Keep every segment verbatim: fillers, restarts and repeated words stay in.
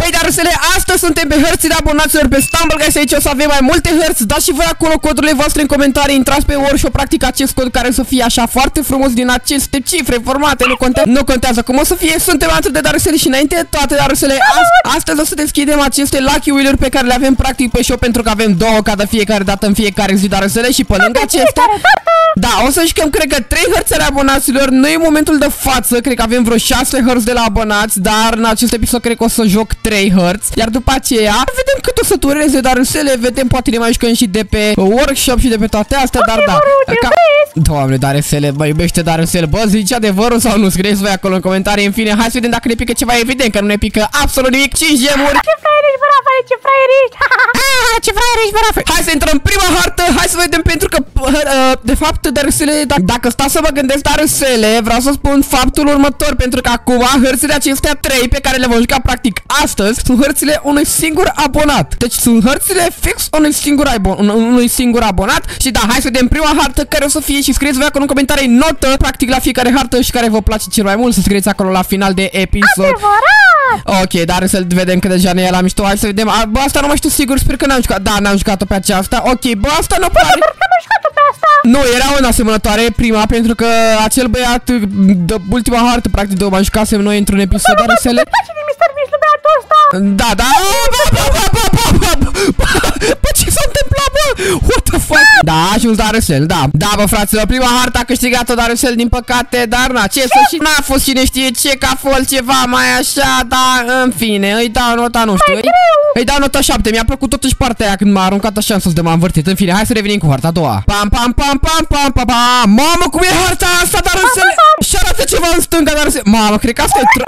Hei, dar rusele, astăzi suntem pe hărțile abonaților pe Stumble Guys, aici o să avem mai multe hărți. Dați și voi acolo codurile voastre în comentarii, intrați pe workshop, practic acest cod care o să fie așa foarte frumos din aceste cifre, formate, nu contează, nu contează cum o să fie. Suntem atât de darusele și înainte de toate darusele, ast astăzi o să deschidem aceste lucky wheel-uri pe care le avem practic pe shop, pentru că avem două ca de fiecare dată în fiecare zi darusele și pe lângă acestea, da, o să jucăm cred că trei hărți ale abonaților, nu e momentul de față, cred că avem vreo șase hărți de la abonați, dar în acest episod cred că o să joc trei hărți, iar după aceea vedem cât o să tureze, dar le vedem, poate le mai jucăm și de pe workshop și de pe toate astea, dar da. Ca... Doamne, dar sele, mă iubește dar sele, bă, zice adevărul sau nu, scrieți voi acolo în comentarii, în fine, hai să vedem dacă ne pică ceva, evident că nu ne pică absolut nimic, cinci gemuri. Ce fraier ești, bă, Rafael, ce fraier ești, ce fraier ești, bă, Rafael. Hai să intrăm prima hartă, hai să vedem, pentru că, de fapt, dar sele, dacă stau să mă gândesc dar sele, vreau să spun faptul următor, pentru că acum hărțile acestea trei pe care le vom juca practic astăzi sunt hărțile unui singur abonat. Deci sunt hărțile fix unui singur, abon unui singur abonat. Și da, hai să vedem prima hartă care o să fie și scrieți voi acolo în comentarii notă practic la fiecare hartă și care vă place cel mai mult, să scrieți acolo la final de episod. Adevărat! Ok, dar să-l vedem că deja ne ia la mișto. Hai să vedem. A, bă, asta nu mai știu sigur, sper că n-am jucat. Da, n-am jucat-o pe aceasta. Ok, bă, asta nu pare. Nu, era una asemănătoare prima, pentru că acel băiat de ultima hartă practic de o mai jucasem noi într-un episod, dar să le... Da, da. Bă, ce s-a întâmplat, bă? What the fuck? Da, a ajuns Darusel, da. Da, bă, fraților, prima hartă a câștigat-o Darusel, din păcate, dar na, ce să și n-a fost cine știe ce, că a fost ceva mai așa, dar în fine, îi dau nota, nu știu, îi dau nota șapte, mi-a plăcut totuși partea aia când m-a aruncat așa în sus de m-a învârtit. În fine, hai să revenim cu harta a doua. Pam, pam, pam, pam, pam, pam, pam. Mamă, cum e harta asta, Darusel? Și arată ceva în stânga, Darusel. Mamă, cred că asta e tro...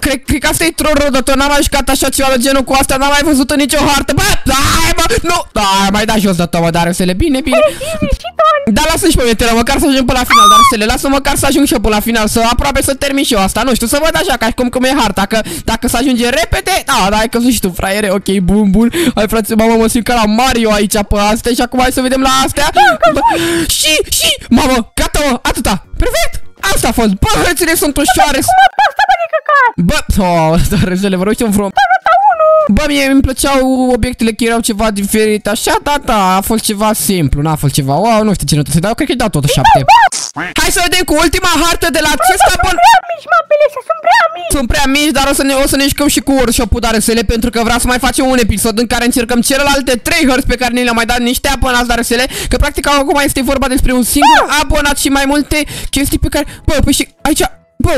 Cred, cred că asta e tro rodator, n-am mai jucat așa ceva de genul cu asta, n-am mai văzut nicio hartă. Bă, hai, bă, nu! Da, mai da jos de tot, mă, Darusele, bine, bine. Da, lasă-și pe mine, măcar să ajung până la final, Darusele, lasă măcar să ajung și eu până la final, să aproape să termin și eu asta, nu știu, să văd așa, ca și cum cum e harta, că dacă se ajunge repede, da, da, ai căzut și tu, fraiere, ok, bun, bun, hai, frate, mamă, mă simt ca la Mario aici pe astea și acum hai să vedem la astea. Și, și, mamă, gata, mă, atâta, perfect, asta a fost, bă, hărțile sunt ușoare. Bă, oh, Darusele, vă rog, știu vreun... Bă, mie îmi plăceau obiectele că erau ceva diferit, așa, da, da, a fost ceva simplu, n-a fost ceva, wow, nu știu ce notă se dau, cred că-i dau totuși șapte. Hai să vedem cu ultima hartă de la acest abonat. Sunt prea mici, dar o să ne, o să ne jucăm și cu workshop-ul Darusele, pentru că vreau să mai facem un episod în care încercăm celelalte trei hărți pe care ne le-au mai dat niște abonați Darusele, că practic acum este vorba despre un singur abonat și mai multe chestii pe care... Bă, păi și aici, bă,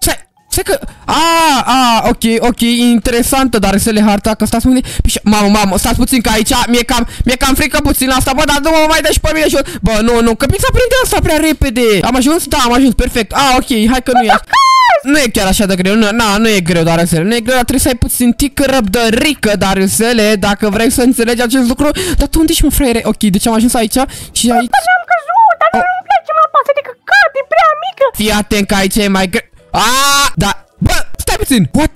stai... Stai că... Aaa, a, ok, ok, interesantă, dar să le harta, că stați mâine... Mamă, mamă, stați puțin, că aici mi-e cam, mi-e cam frică puțin asta, bă, dar nu mă mai dă și pe mine și eu... Bă, nu, nu, că mi s-a prinde asta prea repede. Am ajuns? Da, am ajuns, perfect. A, ok, hai că nu e... Nu e chiar așa de greu, nu, na, nu e greu, Darusele, nu e greu, dar trebuie să ai puțin tică răbdărică, Darusele, dacă vrei să înțelegi acest lucru. Dar tu unde ești, mă, fraiere? Ok, deci am ajuns aici și aici... am căzut, dar nu-mi place, mă, pasă de căcat, e prea mică. Fii atent că aici e mai greu. Aaaa, da, bă, stai puțin, what?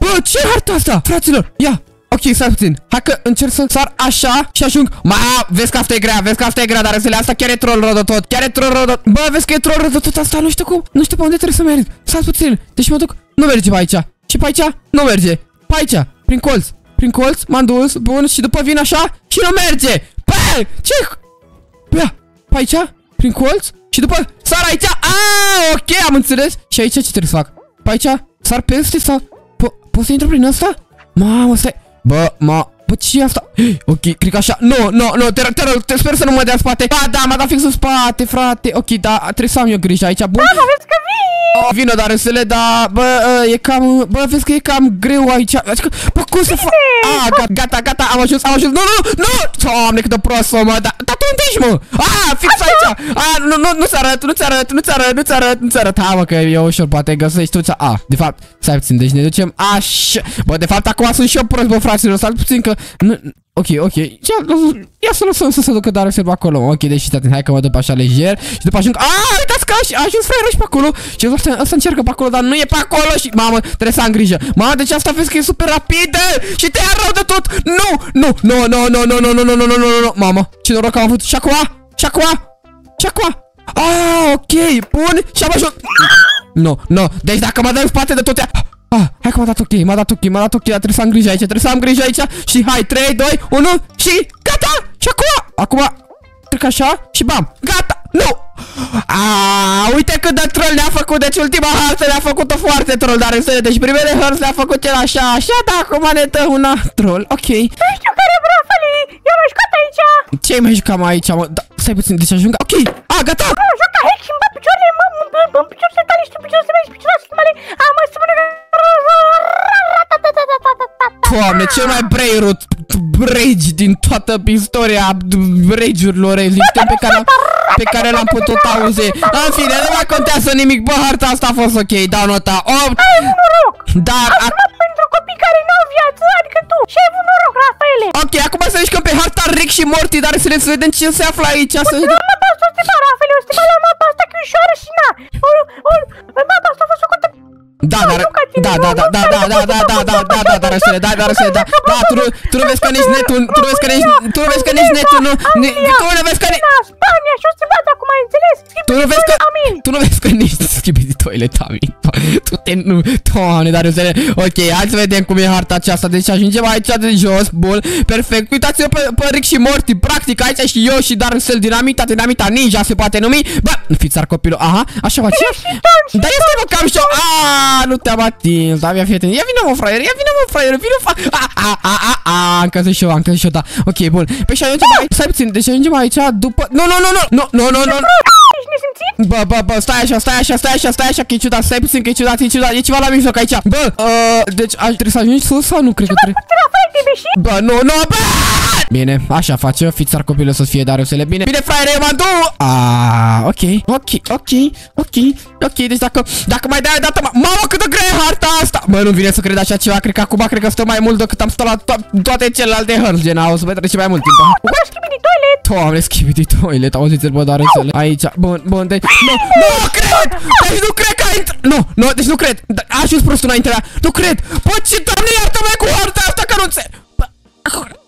Bă, ce harta asta, fraților, ia, ok, stai puțin, hai că încerc să sar așa și ajung, ma, vezi că asta e grea, vezi că asta e grea, dar zile, asta chiar e troll rodotot, chiar e troll rodotot, bă, vezi că e troll rodotot asta, nu știu cum, nu știu pe unde trebuie să merg, stai puțin, deci mă duc, nu merge pe aici, și pe aici, nu merge, pe aici, prin colț, prin colț, m-am dus, bun, și după vin așa și nu merge, bă, ce? Ia, pe aici, prin colț. Și după sar aici. Aaa, ok, am înțeles. Și aici ce trebuie să fac? Pe aici sar peste sau... Pot să intru prin asta? Mamă, stai. Bă, ma... Bă, ce asta? Ok, cred că așa... Nu, nu, nu, te rog, te rog, sper să nu mă dea în spate. Ba, da, m-a dat fix în spate, frate. Ok, da, trebuie să am eu grijă aici. Bun. Mama, vezi că vii! Vină, Darusele, dar... Bă, e cam... Bă, vezi că e cam greu aici. Bă, cum să fac? A, gata, gata, am ajuns, am ajuns. Nu, nu, nu! Doamne, cât de prost, mă, da... Unde-și, mă? Aaa, fix aici! Aaa, nu, nu, nu-ți arăt, nu-ți arăt, nu-ți arăt, nu-ți arăt, nu-ți arăt. Ha, mă, că e ușor, poate găsești tu-ți... A, de fapt, stai puțin, deci ne ducem așa... Bă, de fapt, acum sunt și eu prost, bă, fraților, stai puțin că... Ok, ok, ia să lăsăm să se ducă Darusele pe acolo. Ok, deci stai atent, hai că mă duc așa lejer. Și după ajung, aaa, uitați că a ajuns fraierul și pe acolo. Și ăsta încearcă pe acolo, dar nu e pe acolo. Și, mamă, trebuie să am grijă. Mamă, deci asta vezi că e super rapidă și te ia rău de tot. Nu, nu, nu, nu, nu, nu, nu, nu, nu, nu, nu, nu, nu. Mamă, ce noroc am avut. Și acum, și acum, și acum. Aaa, ok, bun, și am ajuns. Nu, nu, deci dacă mă dă în spate de tot ea. Ah, hai că m-a dat ok, m-a dat ok, m-a dat ok, dar trebuie să am grijă aici, trebuie să am grijă aici. Și hai, trei, doi, unu și gata! Și acum, acum trec așa și bam, gata, nu! Aaa, uite cât de troll ne-a făcut, deci ultima hartă ne-a făcut-o foarte troll, dar în serie, deci primele hărți le-a făcut el așa, așa, dar acum ne dă una troll, ok. Nu știu care vreau să le, eu m-am jucat aici. Ce mai jucam aici, mă? Da, stai puțin, deci ajung, ok, a, gata. Nu, am jucat hack și-mi bat picioarele, mă, în picioarele tale și în picioarele mele și picioarele mele, a, mă, se pune că... Doamne, cel mai brain-root rage din toată istoria rage-urilor existente pe care... pe care l-am putut auzi. În fine, nu mai contează nimic. Bă, harta asta a fost ok. Dau nota opt. Ai avut noroc. Dar a... pentru copii care nu au viață, adică tu. Și ai avut noroc, Rafaele. Ok, acum să mișcăm pe harta Rick și Morty, dar să ne să vedem ce se află aici. Să vedem. La mapa asta o să Rafaele, o să la mapa asta că ușoară și na. O, o, mapa asta a fost o cotă. Da, dar da, da, da, da, da, da, da, da, da, da, da, da, răsele, da, da, răsele, da. Da, tu tu nu vezi că nici netul, tu nu vezi că nici tu nu vezi că nici netul nu, tu nu vezi că Spania și o să bat acum, ai înțeles? Tu nu vezi că tu nu vezi că nici schimbi toilet, Amin. Tu te nu, Doamne, dar răsele. Ok, hai să vedem cum e harta aceasta. Deci ajungem aici de jos, bun. Perfect. Uitați-vă pe, pe Rick și Morty, practic aici și eu și dar răsel dinamita, dinamita ninja se poate numi. Ba, nu fiți ar copilul. Aha, așa face. Da, este mă cam show. A! Nu te-am atins, da, ia fieteni. Ia vină mă fraier, ia vină mă fraier, vină fa... A, a, a, a, a, am căzut și eu, am căzut și eu, da. Ok, bun, pe și ajungem aici, stai puțin, deci ajungem aici după... Nu, nu, nu, nu, nu, nu, nu, nu, nu. Bă, bă, bă, stai așa, stai așa, stai așa, stai așa, că e ciudat, stai puțin, că e ciudat, e ciudat, e ceva la mijloc aici. Bă, uh, deci trebuie să ajungi sus sau nu, cred că trebuie... Bă, nu, nu, bă! Bine, așa face, fițar copilul să fie, dar eu să le bine. Bine, fraiere, m-am dus! Aaaa, ok, ok, ok, ok, ok, deci dacă, dacă mai dai o dată, mamă, cât de grea e harta asta! Bă, nu vine să cred așa ceva, cred că acum, cred că stă mai mult decât am stat la to toate celelalte hărți, gen, o să mai trece mai mult timp. Doamne, schimbi de toilet, auziți-l, bă, dar înțele. Aici, bun, bun, deci, nu, nu cred! Deci nu cred că a intrat, nu, nu, deci nu cred, a ajuns prostul înainte la, nu cred, bă, ce doamne, iartă-mă cu harta asta că nu înțeleg.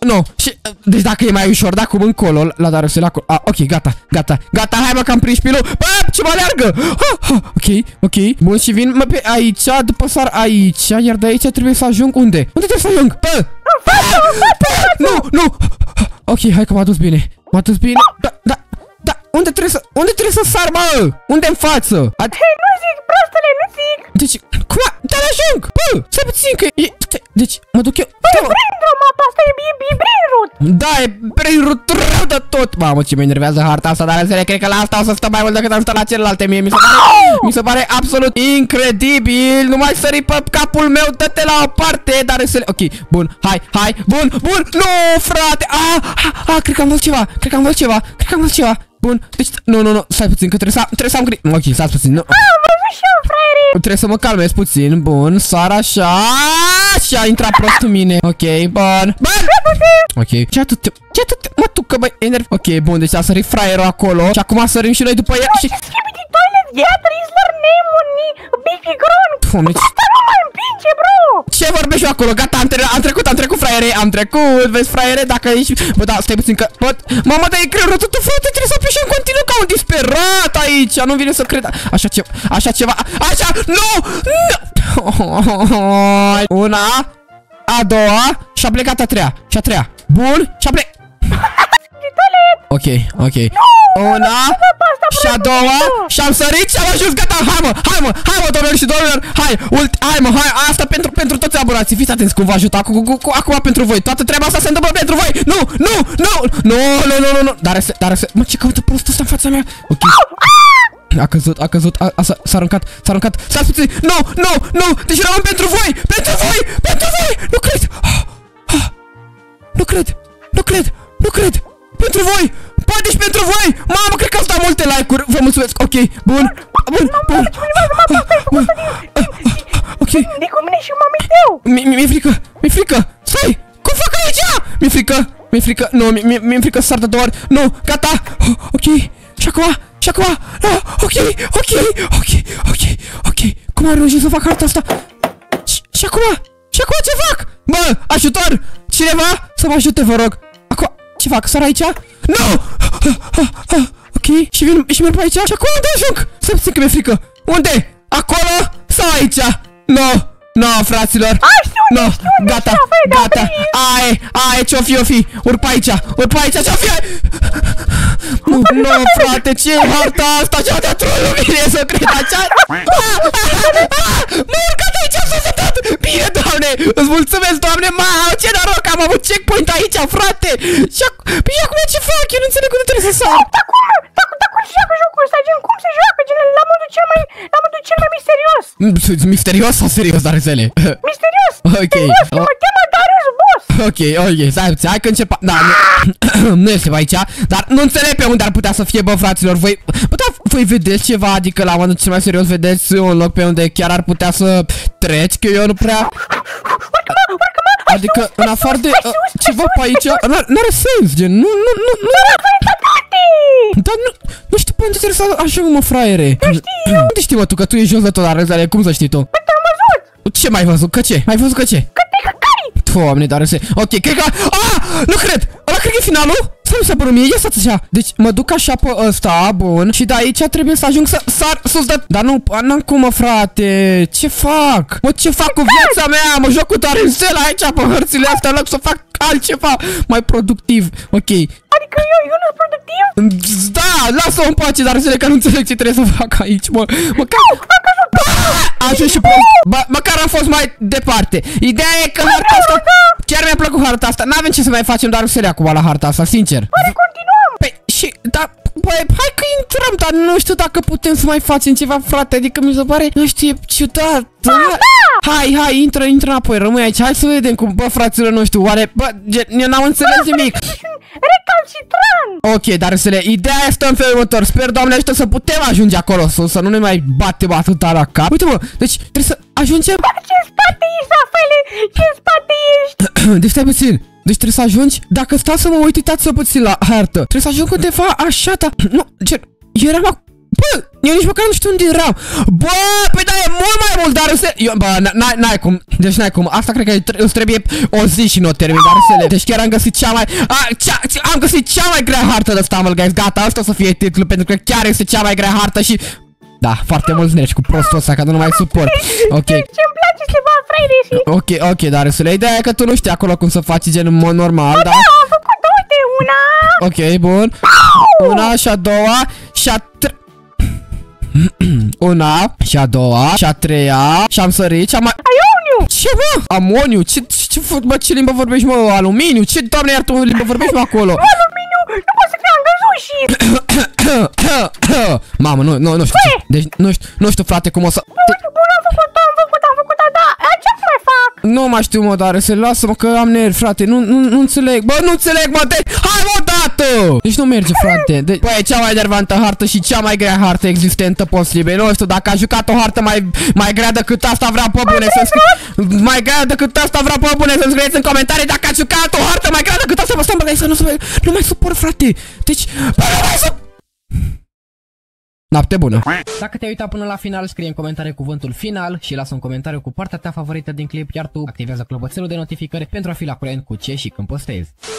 Nu, și, deci dacă e mai ușor, da, cum încolo, la dar se la acolo, a, ok, gata, gata, gata, hai mă că am prins pilul, bă, ce mă aleargă, ha, ha, ok, ok, bun și vin, mă, pe aici, după sar aici, iar de aici trebuie să ajung, unde, unde trebuie să ajung, bă, nu, nu, ok, hai că m-a dus bine, m-a dus bine, da, da, da, unde trebuie să, unde trebuie să sar, mă, unde în față, hei, nu zic, prostule, nu zic, deci, cum a, dar ajung, bă, stai puțin că e, deci, mă duc eu, asta e brain-root. Da, e brain-root rău de tot. Mamă, ce mă enervează harta asta, dar înțeleg, cred că la asta o să stăm mai mult decât am stat la celelalte. Mie mi se pare, mi se pare absolut incredibil. Nu mai sări pe capul meu, dă-te la o parte, dar înțeleg. Ok, bun, hai, hai, bun, bun. Nu, frate, a, a, a, cred că am văzut ceva, cred că am văzut ceva, cred că am văzut ceva. Bun, deci, nu, nu, nu, stai puțin, că trebuie să am, trebuie să am grijă. Ok, stai puțin, nu. Trebuie să mă calmez puțin, bun, sar așa și a intrat prost în mine. Ok, bun, bun. Ok, ce atât, ce atât, mă, tu că mă enerv. Ok, bun, deci a sărit fraierul acolo și acum sărim și noi după ea și... Ce schimbi de toilet, iată, Isler, Nemoni, Baby Grown. Doamne, ce... Asta nu mă împinge, bro. Ce vorbești acolo, gata, am, tre am trecut, am trecut, fraiere, am trecut, vezi, fraiere, dacă ești... Bă, da, stai puțin că... Bă, mamă, dar e greu, rătutul, frate, trebuie să apeși în continuu ca un disperat aici, nu vine să cred. Așa ceva, așa ceva, așa... Nu! Nu! Una, a doua și-a plecat a treia. Și a treia. Bun, și-a plecat. Ok, ok. Una și-a doua și-am sărit și-am ajuns. Gata, hai mă, hai mă, hai mă, domnilor și domnilor. Hai, ult, hai mă, hai, asta pentru, pentru toți abonații. Fiți atenți cum vă ajută acum pentru voi. Toată treaba asta se întâmplă pentru voi. Nu, nu, nu, nu, nu, nu, nu. Dar se, dar se, mă, ce caută prostul ăsta în fața mea? Ok. A căzut, a căzut, a, a, s-a aruncat, s-a aruncat, s-a puțin, nu, nu, nu, deci rămân pentru voi, pentru voi, pentru voi, nu cred, ah, ah, nu cred, nu cred, nu cred, pentru voi, bă, deci pentru voi, mamă, cred că am dat multe like-uri, vă mulțumesc, ok, bun, bun, bun, ok, de cu mine și mamei tău, mi-e frică, mi-e frică, stai, cum fac aici, mi-e frică, mi-e frică, nu, mi-e frică să sar de două ori, nu, gata, ok, și acum, și acum, no, ok, ok, ok, ok, ok, cum am reușit să fac harta asta? Și, și acum, și acum ce fac? Bă, ajutor, cineva să mă ajute, vă rog. Acum, ce fac, sar aici? Nu! Ok, și vin, și merg pe aici, și acum unde ajung? Să-mi zic că mi-e frică, unde? Acolo sau aici? Nu, No, fraților. No, gata, gata. Ai, ai, ce-o fi, o fi. Urc aici, urc aici, ce-o fi. No, frate, ce harta asta? Ce-o de-a trolului, să cred așa. Mă urcat aici, am săsătat. Bine, doamne, îți mulțumesc, doamne. Mau, ce noroc, am avut checkpoint aici, frate. Și acum ce fac? Eu nu înțeleg cum trebuie să sar. Cum se joacă jocul ăsta, gen, cum se joacă, gen, la modul cel mai, la modul cel mai misterios. Misterios sau serios, dar înțeleg? Misterios, ok. Serios, oh. Mă cheamă Darius Boss. Ok, ok, stai, hai că începem, da, nu este aici, dar nu înțeleg pe unde ar putea să fie, bă, fraților, voi, bă, da, voi vedeți ceva, adică la modul cel mai serios vedeți un loc pe unde chiar ar putea să treci, că eu nu prea... Adică, în afară de ceva pe aici, n-are sens, gen, nu, nu, nu, nu... Dar nu, nu știu pe unde trebuie să ajung, mă, fraiere. Nu știu. Unde știi, mă, tu, că tu ești jos de tot la răzare, cum să știi tu? Bă, te-am văzut. Ce mai văzut? Că ce? Mai văzut că ce? Că te căcari. Doamne, dar răse. Ok, cred că... Ah, nu cred. Ăla cred că e finalul. Să nu se apără mie, ia stați așa. Deci mă duc așa pe ăsta, bun. Și de aici trebuie să ajung să sar sus de... Dar nu, n-am cum, mă, frate. Ce fac? Mă, ce fac cu viața mea? Mă joc cu Tarinzel aici pe hărțile astea, în loc să fac altceva mai productiv. Ok. Adică eu, eu nu sunt productiv? Da, lasă-o în pace, dar înțeleg că nu înțeleg ce trebuie să fac aici, mă. Măcar... Așa și prost. Măcar am fost mai departe. Ideea e că harta asta... Chiar mi-a plăcut harta asta. N-avem ce să mai facem, dar înțeleg acum la harta asta, sincer. Oare continuăm? Păi, și... Dar... Băi, hai că intrăm, dar nu știu dacă putem să mai facem ceva, frate. Adică mi se pare... Nu știu, e ciudat. Hai, hai, intră, intră înapoi, rămâi aici. Hai să vedem cum... Bă, fraților, nu știu, oare... Bă, eu n-am înțeles nimic. Recalcitran! Ok, dar să le... Ideea este în felul următor. Sper, doamne, ajută să putem ajunge acolo sus, să nu ne mai batem atâta la cap. Uite, mă, deci trebuie să ajungem... Bă, ce în spate ești, Rafaele? Ce în spate ești? Deci stai puțin. Deci trebuie să ajungi... Dacă stau să mă uit, uitați-o puțin la hartă. Trebuie să ajung undeva așa, dar... Nu, gen... Eu eram acolo... Bă, eu nici măcar nu știu unde eram. Bă, pe da, e mult mai mult, dar se... Eu, bă, n-ai cum, deci n-ai cum. Asta cred că îți trebuie o zi și nu o termin, dar se le... Deci chiar am găsit cea mai... A, cea, am găsit cea mai grea hartă de Stumble Guys. Gata, asta o să fie titlul, pentru că chiar este cea mai grea hartă și... Da, foarte mulți nervi cu prostul ăsta, că nu mai suport. Ok. Ce-mi place să vă fraiere și... Ok, ok, dar se le... Ideea e că tu nu știi acolo cum să faci, gen, în mod normal, dar... Da, am făcut două de una. Ok, bun. Una și a doua și a tre... Una, și a doua, și a treia, și am sărit, și am mai... Aioniu! Ce, mă? Amoniu? Ce, ce, mă, ce limbă vorbești, mă? Aluminiu? Ce, doamne, iar tu limbă vorbești, mă, acolo? Nu, aluminiu! Nu poți să te-am găzut și... Mamă, nu, nu, nu știu. Deci, nu știu, nu știu, frate, cum o să... Bun, am făcut-o, am făcut-o, am făcut-o, da, ce mai fac? Nu mai știu, mă, dar să lasă-mă că am nervi, frate, nu, nu, nu înțeleg, bă, nu înțeleg, mă, de... Hai, mă, dată! Deci nu merge, frate, deci... Bă, e cea mai nervantă hartă și cea mai grea hartă existentă posibil, nu știu, dacă a jucat o hartă mai, mai grea decât asta, vreau, pe bune, să-mi scrieți... Mai grea decât asta, vreau, pe bune, să-mi scrieți în comentarii dacă a jucat o hartă mai grea decât asta, mă, stai, mă, să nu, nu mai suport, frate, deci... Bă, nu mai suport! Noapte bună! Dacă te-ai uitat până la final, scrie în comentarii cuvântul final și lasă un comentariu cu partea ta favorită din clip, iar tu activează clopoțelul de notificări pentru a fi la curent cu ce și când postezi.